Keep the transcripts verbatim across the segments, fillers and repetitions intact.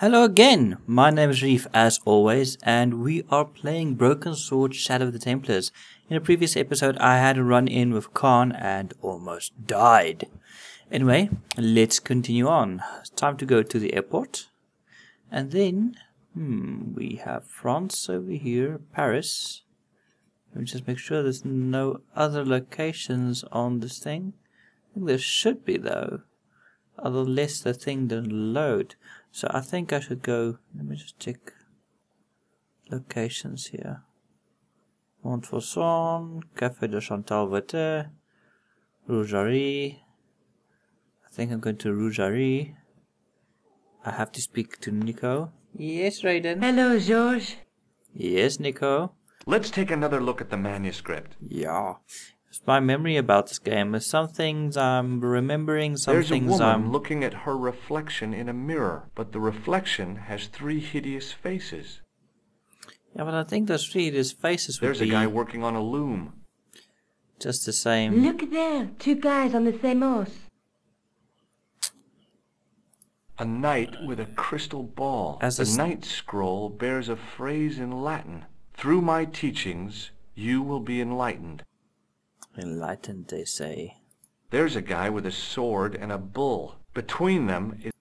Hello again, my name is Reef as always, and we are playing Broken Sword Shadow of the Templars. In a previous episode I had a run in with Khan and almost died. Anyway, let's continue on. It's time to go to the airport. And then, hmm, we have France over here, Paris. Let me just make sure there's no other locations on this thing. I think there should be though, unless the thing doesn't load. So I think I should go, let me just check locations here. Montfaucon, Cafe de Chantal Verte, Rougerie. I think I'm going to Rougerie. I have to speak to Nico. Yes, Raiden. Hello, Georges. Yes, Nico. Let's take another look at the manuscript. Yeah. My memory about this game is some things I'm remembering, some There's things I'm... There's a woman I'm... looking at her reflection in a mirror, but the reflection has three hideous faces. Yeah, but I think those three hideous faces would There's be... There's a guy working on a loom. Just the same. Look there, two guys on the same horse. A knight with a crystal ball. As the knight's scroll bears a phrase in Latin. Through my teachings, you will be enlightened. Enlightened, they say. There's a guy with a sword and a bull. Between them is...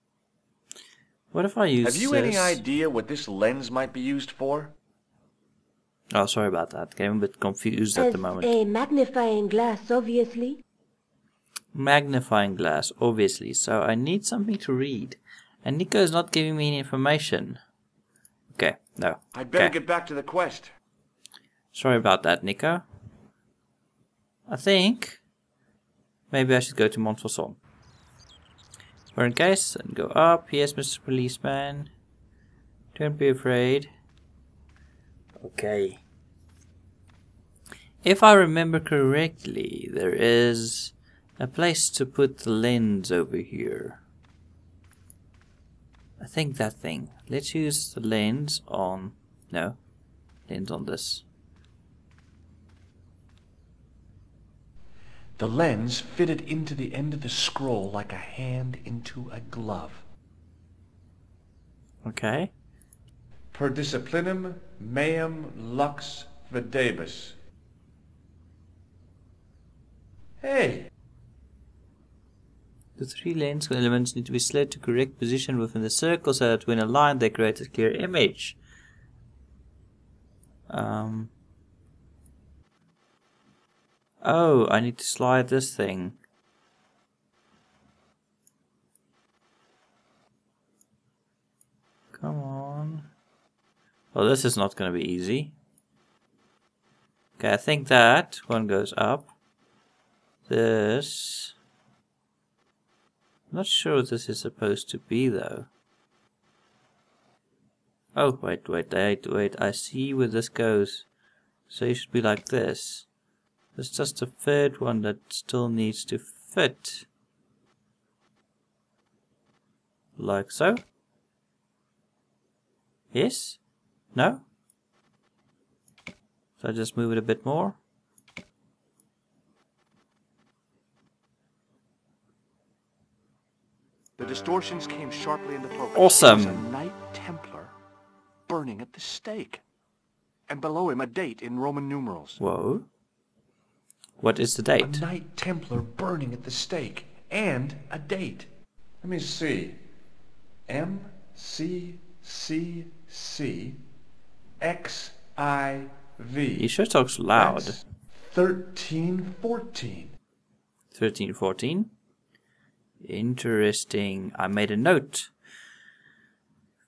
What if I use Have you this? Any idea what this lens might be used for? Oh, sorry about that. I'm a bit confused As at the moment. A magnifying glass, obviously. Magnifying glass, obviously. So I need something to read. And Nico is not giving me any information. Okay, no. I'd better okay. get back to the quest. Sorry about that, Nico. I think maybe I should go to Montfaucon. We're in case and go up. Yes, Mister Policeman. Don't be afraid. Okay. If I remember correctly, there is a place to put the lens over here. I think that thing. Let's use the lens on... No. Lens on this. The lens fitted into the end of the scroll like a hand into a glove. Okay. Per Disciplinum Mayum Lux vidabus. Hey! The three lens elements need to be slid to correct position within the circle so that when aligned they create a clear image. Um... Oh, I need to slide this thing. Come on. Well, this is not going to be easy. Okay, I think that one goes up. This. I'm not sure what this is supposed to be, though. Oh, wait, wait, wait, wait. I see where this goes. So it should be like this. There's just a third one that still needs to fit. Like so. Yes? No? So I just move it a bit more. The distortions came sharply into focus. Awesome! There's a Knight Templar burning at the stake. And below him a date in Roman numerals. Whoa. What is the date? A Knight Templar burning at the stake, and a date. Let me see. M C C C X I V. He sure talks loud. That's thirteen fourteen. Thirteen fourteen. Interesting. I made a note.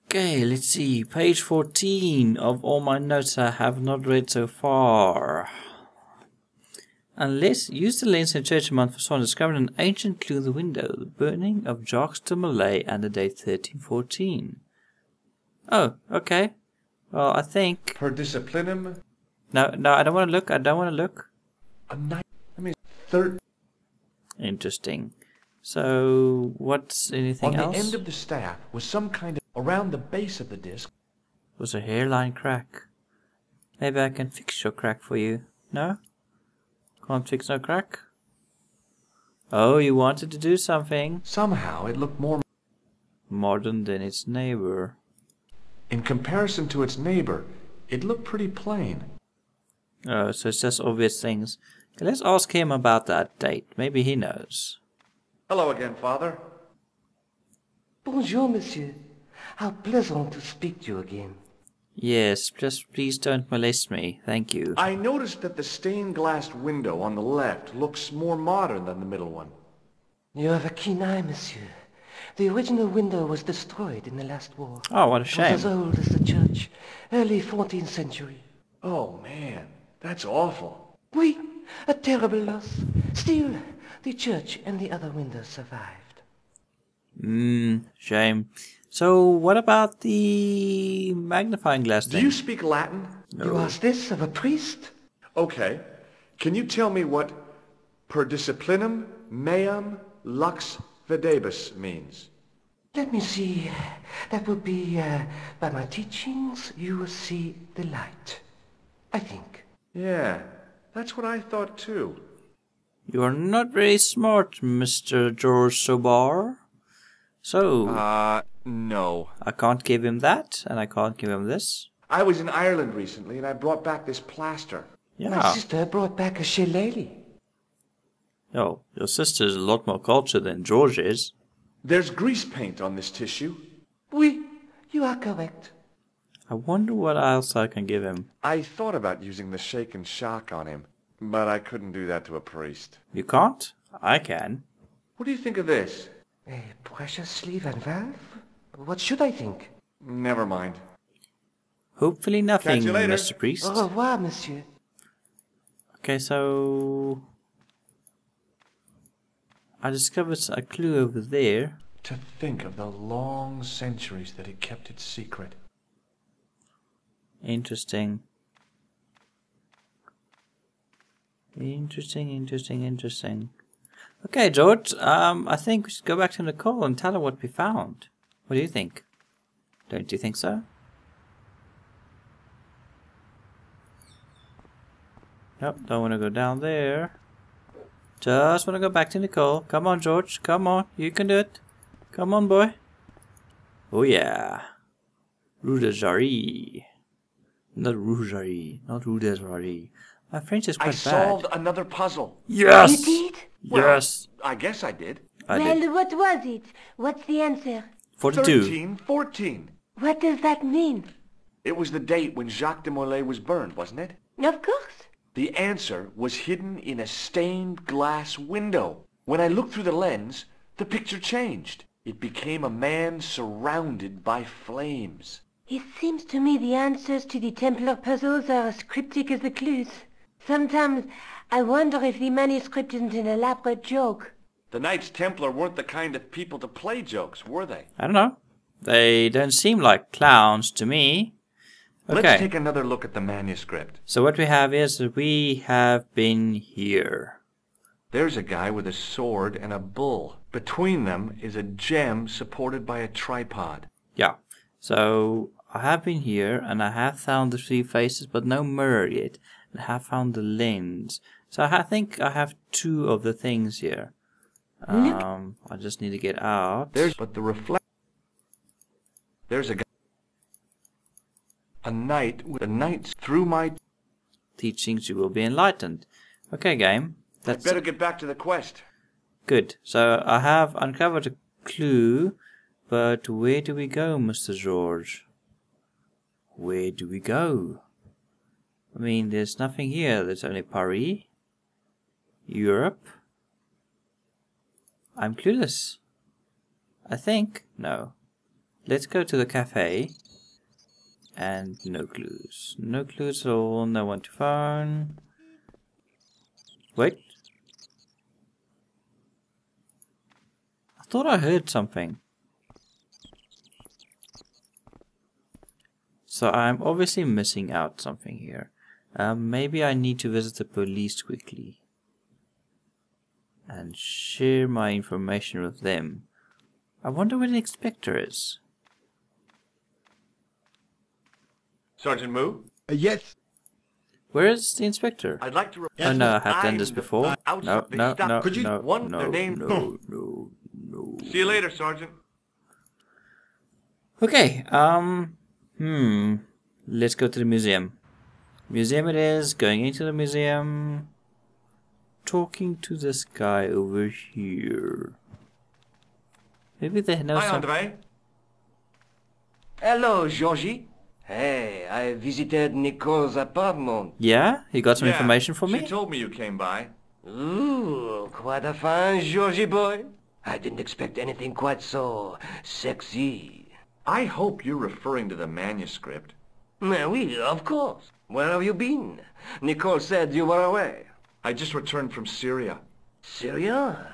Okay, let's see. Page fourteen of all my notes I have not read so far. Unless used the lens in church in Montfaucon, discovered an ancient clue in the window, the burning of Jacques de Molay and the date thirteen fourteen. Oh, okay. Well, I think... Per disciplinum... No, no, I don't want to look, I don't want to look. A night... I mean... Third... Interesting. So, what's anything else? On the end of the staff was some kind of... Around the base of the disc... Was a hairline crack. Maybe I can fix your crack for you. No? Can't fix no crack. Oh, you wanted to do something. Somehow it looked more... modern than its neighbor. In comparison to its neighbor, it looked pretty plain. Oh, so it says obvious things. Let's ask him about that date. Maybe he knows. Hello again, Father. Bonjour, Monsieur. How pleasant to speak to you again. Yes, just please don't molest me. Thank you. I noticed that the stained-glass window on the left looks more modern than the middle one. You have a keen eye, Monsieur. The original window was destroyed in the last war. Oh, what a shame. It was as old as the church, early fourteenth century. Oh, man, that's awful. Oui, a terrible loss. Still, the church and the other windows survived. Hmm, shame. So, what about the magnifying glass thing? Do you speak Latin? No. You ask this of a priest? Okay. Can you tell me what Per Disciplinum Mayum Lux vidabus means? Let me see. That will be, uh, by my teachings, you will see the light. I think. Yeah, that's what I thought too. You are not very smart, Mister Georges Sobar. So... Uh, no. I can't give him that, and I can't give him this. I was in Ireland recently, and I brought back this plaster. Yeah. My sister brought back a shillelagh. Oh, your sister's a lot more cultured than George is. There's grease paint on this tissue. Oui, you are correct. I wonder what else I can give him. I thought about using the shake and shock on him, but I couldn't do that to a priest. You can't? I can. What do you think of this? A pressure sleeve and valve? What should I think? Never mind. Hopefully nothing, Mister Priest. Au revoir, Monsieur. Okay, so... I discovered a clue over there. To think of the long centuries that it kept its secret. Interesting. Interesting, interesting, interesting. Okay, George, um, I think we should go back to Nicole and tell her what we found. What do you think? Don't you think so? Nope, don't want to go down there. Just want to go back to Nicole. Come on, George. Come on. You can do it. Come on, boy. Oh, yeah. Rougerie. Not Rougerie. Not Rougerie. My French is quite I bad. I solved another puzzle. Yes! You did? Yes. Well, I guess I did. I well, did. What was it? What's the answer? forty-two. thirteen fourteen. What does that mean? It was the date when Jacques de Molay was burned, wasn't it? Of course. The answer was hidden in a stained glass window. When I looked through the lens, the picture changed. It became a man surrounded by flames. It seems to me the answers to the Templar puzzles are as cryptic as the clues. Sometimes I wonder if the manuscript isn't an elaborate joke. The Knights Templar weren't the kind of people to play jokes, were they? I don't know. They don't seem like clowns to me. Okay. Let's take another look at the manuscript. So what we have is, we have been here. There's a guy with a sword and a bull. Between them is a gem supported by a tripod. Yeah. So I have been here, and I have found the three faces, but no mirror yet. And I have found the lens. So I think I have two of the things here. Um, I just need to get out. There's but the reflect. There's a guy. A knight with a knight through my teachings. You will be enlightened. Okay, game. That's I better get back to the quest. Good. So I have uncovered a clue, but where do we go, Mister George? Where do we go? I mean, there's nothing here. There's only Paris, Europe. I'm clueless. I think. No. Let's go to the cafe. And no clues. No clues at all. No one to phone. Wait. I thought I heard something. So I'm obviously missing out something here. Um, maybe I need to visit the police quickly and share my information with them. I wonder where the inspector is. Sergeant Moo? Uh, yes. Where is the inspector? I'd like to report. Oh no, I have done this before. No, no, no, no, Could you no, no, no, no, no, no. See you later, Sergeant. Okay, um, hmm, let's go to the museum. Museum it is, going into the museum, talking to this guy over here. Maybe they know something. Hi, Andrei. Hello, Georges. Hey, I visited Nico's apartment. Yeah? You got some yeah, information for me? She told me you came by. Ooh, quite a fine Georgie boy. I didn't expect anything quite so sexy. I hope you're referring to the manuscript. Well, oui, of course. Where have you been? Nicole said you were away. I just returned from Syria. Syria?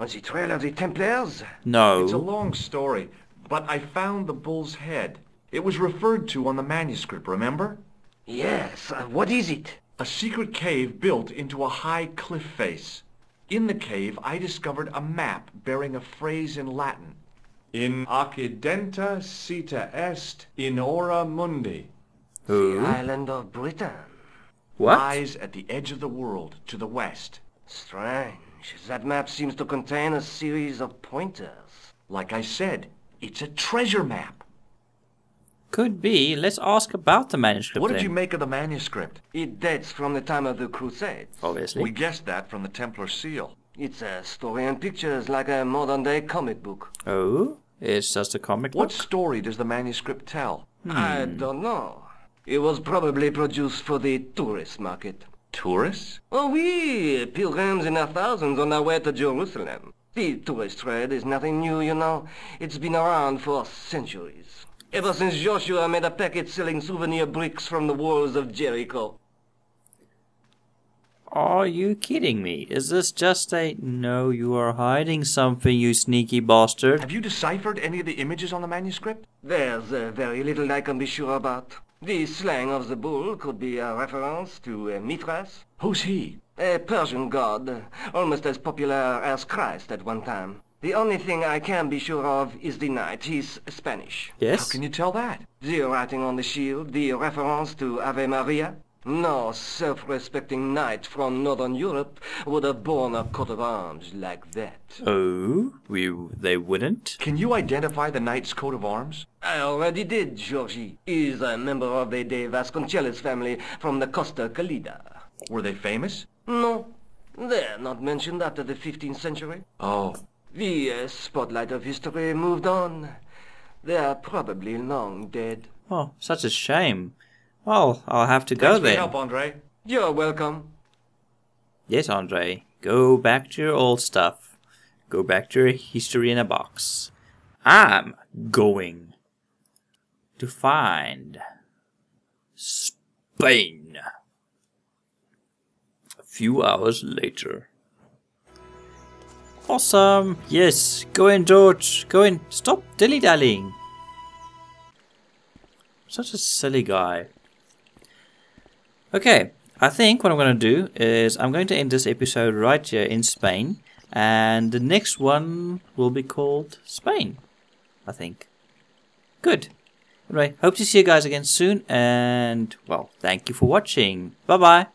On the trail of the Templars? No. It's a long story, but I found the bull's head. It was referred to on the manuscript, remember? Yes, uh, what is it? A secret cave built into a high cliff face. In the cave, I discovered a map bearing a phrase in Latin. In occidenta sita est in ora mundi. The island of Britain. What? Lies at the edge of the world, to the west. Strange. That map seems to contain a series of pointers. Like I said, it's a treasure map. Could be. Let's ask about the manuscript. What did then. you make of the manuscript? It dates from the time of the Crusades. Obviously. We guessed that from the Templar seal. It's a story and pictures like a modern-day comic book. Oh? It's just a comic what book? What story does the manuscript tell? Hmm. I don't know. It was probably produced for the tourist market. Tourists? Oh, oui! Pilgrims in their thousands on their way to Jerusalem. The tourist trade is nothing new, you know. It's been around for centuries. Ever since Joshua made a packet selling souvenir bricks from the walls of Jericho. Are you kidding me? Is this just a... No, you are hiding something, you sneaky bastard. Have you deciphered any of the images on the manuscript? There's uh, very little I can be sure about. The slang of the bull could be a reference to uh, Mithras. Who's he? A Persian god, almost as popular as Christ at one time. The only thing I can be sure of is the knight. He's Spanish. Yes? How can you tell that? The writing on the shield, the reference to Ave Maria. No self-respecting knight from Northern Europe would have borne a coat of arms like that. Oh? We, they wouldn't? Can you identify the knight's coat of arms? I already did, Georgie. He's a member of the de Vasconcellis family from the Costa Calida. Were they famous? No. They're not mentioned after the fifteenth century. Oh. The uh, spotlight of history moved on. They are probably long dead. Oh, such a shame. Well, I'll have to go there. Help, Andrei. You're welcome. Yes, Andrei. Go back to your old stuff. Go back to your history in a box. I'm going to find Spain. A few hours later. Awesome! Yes, go in, George. Go in. Stop dilly-dallying. Such a silly guy. Okay, I think what I'm going to do is I'm going to end this episode right here in Spain, and the next one will be called Spain, I think. Good. Anyway, hope to see you guys again soon, and well, thank you for watching. Bye-bye.